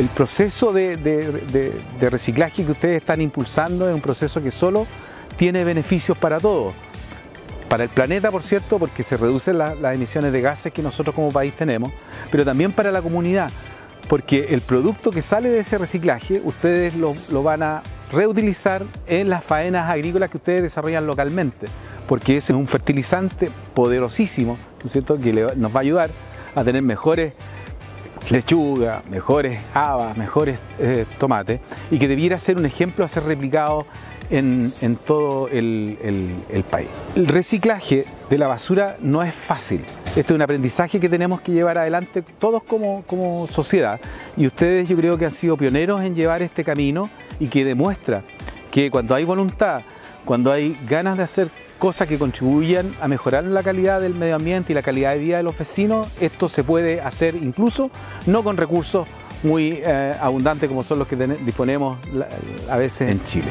el proceso de reciclaje que ustedes están impulsando es un proceso que solo tiene beneficios para todos. Para el planeta, por cierto, porque se reducen las emisiones de gases que nosotros como país tenemos, pero también para la comunidad, porque el producto que sale de ese reciclaje, ustedes lo van a reutilizar en las faenas agrícolas que ustedes desarrollan localmente, porque ese es un fertilizante poderosísimo, ¿no es cierto?, que nos va a ayudar a tener mejores lechuga, mejores habas, mejores tomates, y que debiera ser un ejemplo a ser replicado en todo el país. El reciclaje de la basura no es fácil. Este es un aprendizaje que tenemos que llevar adelante todos como sociedad, y ustedes yo creo que han sido pioneros en llevar este camino y que demuestra que cuando hay voluntad, cuando hay ganas de hacer cosas que contribuyan a mejorar la calidad del medio ambiente y la calidad de vida de los vecinos, esto se puede hacer incluso no con recursos muy abundantes como son los que disponemos a veces en Chile.